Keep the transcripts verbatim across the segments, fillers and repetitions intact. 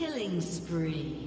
Killing spree.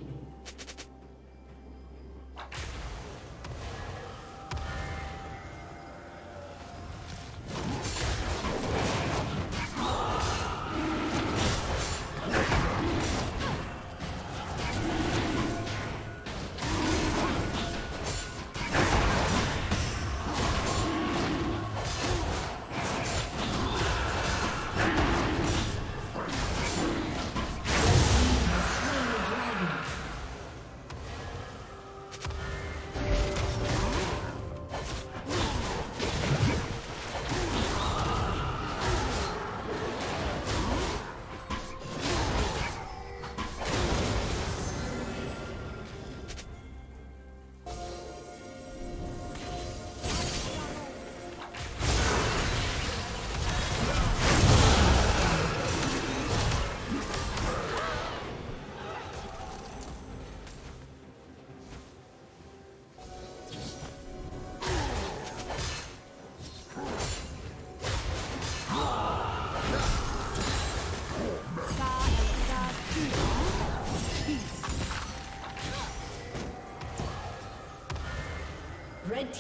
Red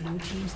Blue Team's